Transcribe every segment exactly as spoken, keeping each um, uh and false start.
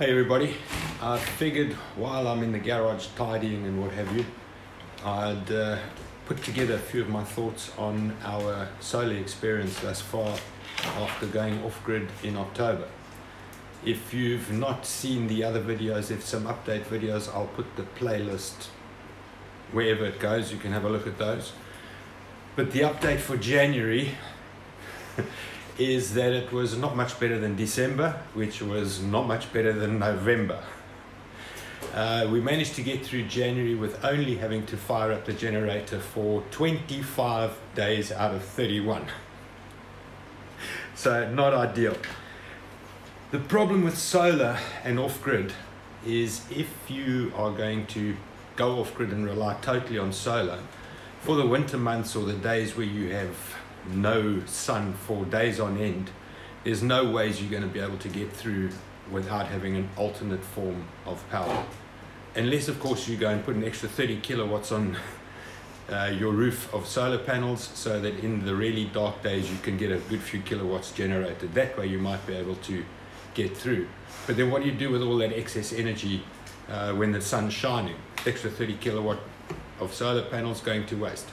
Hey everybody, I figured while I'm in the garage tidying and what have you, I'd uh, put together a few of my thoughts on our solar experience thus far after going off-grid in October. If you've not seen the other videos, if some update videos, I'll put the playlist wherever it goes, you can have a look at those. But the update for January is that it was not much better than December, which was not much better than November. Uh, we managed to get through January with only having to fire up the generator for twenty-five days out of thirty-one. So not ideal. The problem with solar and off-grid is if you are going to go off-grid and rely totally on solar for the winter months or the days where you have no sun for days on end, there's no ways you're going to be able to get through without having an alternate form of power, unless of course you go and put an extra thirty kilowatts on uh, your roof of solar panels, so that in the really dark days you can get a good few kilowatts generated. That way you might be able to get through. But then what do you do with all that excess energy uh, when the sun's shining? Extra thirty kilowatt of solar panels going to waste.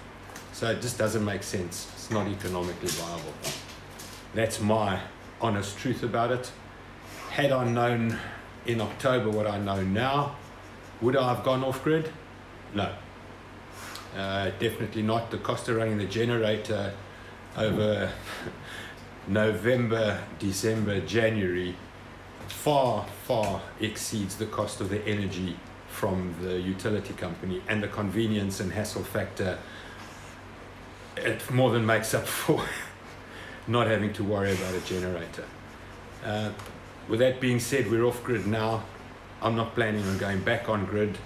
So it just doesn't make sense. It's not economically viable. That's my honest truth about it. Had I known in October what I know now, would I have gone off-grid? No. Uh, definitely not. The cost of running the generator over November, December, January far, far exceeds the cost of the energy from the utility company, and the convenience and hassle factor, it more than makes up for not having to worry about a generator. Uh, with that being said, we're off grid now. I'm not planning on going back on grid,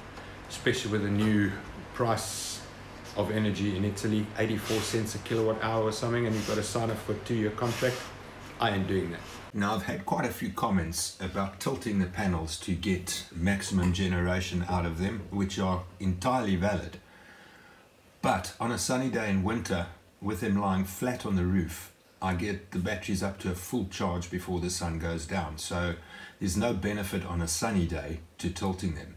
especially with the new price of energy in Italy, eighty-four cents a kilowatt hour or something, and you've got to sign up for a two-year contract. I ain't doing that. Now, I've had quite a few comments about tilting the panels to get maximum generation out of them, which are entirely valid. But on a sunny day in winter, with them lying flat on the roof, I get the batteries up to a full charge before the sun goes down. So there's no benefit on a sunny day to tilting them.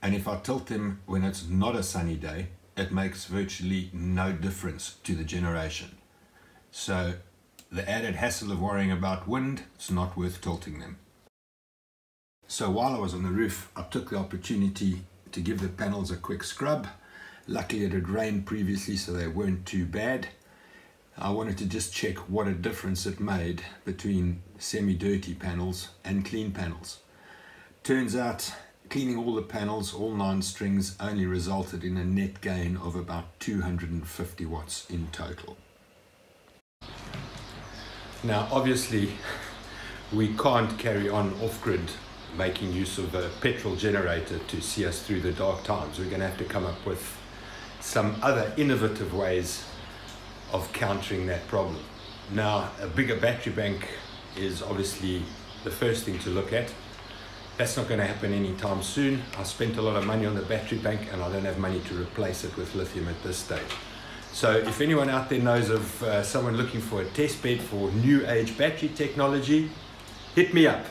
And if I tilt them when it's not a sunny day, it makes virtually no difference to the generation. So the added hassle of worrying about wind, it's not worth tilting them. So while I was on the roof, I took the opportunity to give the panels a quick scrub. Luckily it had rained previously, so they weren't too bad. I wanted to just check what a difference it made between semi-dirty panels and clean panels. Turns out cleaning all the panels, all nine strings, only resulted in a net gain of about two hundred fifty watts in total. Now obviously we can't carry on off-grid making use of a petrol generator to see us through the dark times. We're going to have to come up with some other innovative ways of countering that problem. Now, a bigger battery bank is obviously the first thing to look at. That's not going to happen anytime soon. I spent a lot of money on the battery bank and I don't have money to replace it with lithium at this stage. So if anyone out there knows of uh, someone looking for a test bed for new age battery technology, hit me up.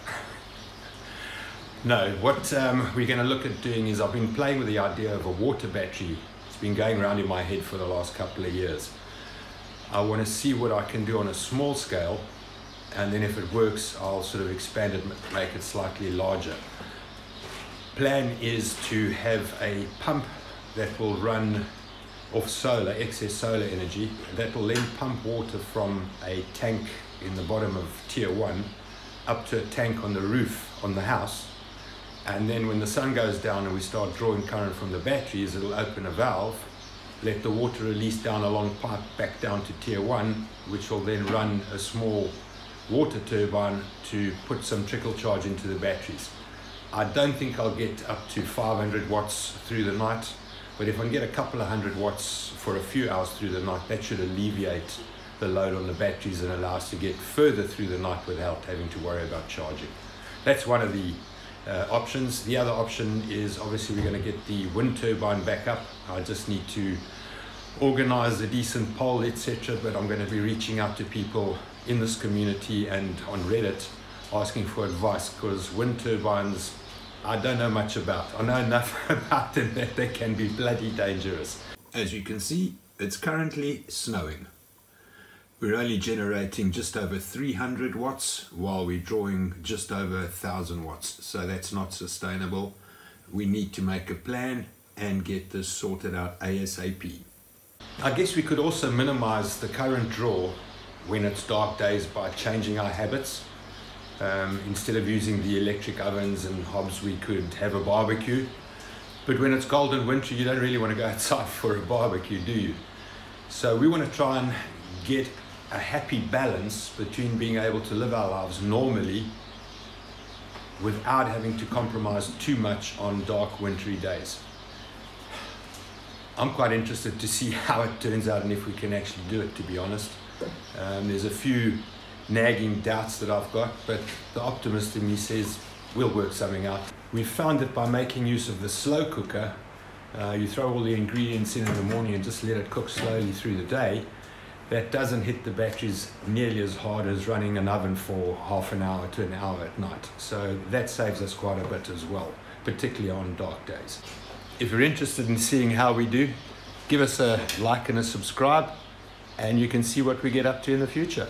No, what um, we're going to look at doing is, I've been playing with the idea of a water battery. It's been going around in my head for the last couple of years. I want to see what I can do on a small scale, and then if it works, I'll sort of expand it, make it slightly larger. Plan is to have a pump that will run off solar, excess solar energy, that will then pump water from a tank in the bottom of tier one up to a tank on the roof on the house. And then when the sun goes down and we start drawing current from the batteries, it'll open a valve, let the water release down a long pipe back down to tier one, which will then run a small water turbine to put some trickle charge into the batteries. I don't think I'll get up to five hundred watts through the night, but if I can get a couple of hundred watts for a few hours through the night, that should alleviate the load on the batteries and allow us to get further through the night without having to worry about charging. That's one of the Uh, options. The other option is obviously we're going to get the wind turbine back up. I just need to organize a decent poll, etc., but I'm going to be reaching out to people in this community and on Reddit asking for advice, because wind turbines, I don't know much about. I know enough about them that they can be bloody dangerous. As you can see, it's currently snowing. We're only generating just over three hundred watts while we're drawing just over one thousand watts, so that's not sustainable. We need to make a plan and get this sorted out ASAP. I guess we could also minimize the current draw when it's dark days by changing our habits. Um, instead of using the electric ovens and hobs, we could have a barbecue. But when it's cold and wintry, you don't really want to go outside for a barbecue, do you? So we want to try and get a happy balance between being able to live our lives normally without having to compromise too much on dark wintry days. I'm quite interested to see how it turns out and if we can actually do it, to be honest. Um, there's a few nagging doubts that I've got, but the optimist in me says we'll work something out. We've found that by making use of the slow cooker, uh, you throw all the ingredients in in the morning and just let it cook slowly through the day, that doesn't hit the batteries nearly as hard as running an oven for half an hour to an hour at night. So that saves us quite a bit as well, particularly on dark days. If you're interested in seeing how we do, give us a like and a subscribe, and you can see what we get up to in the future.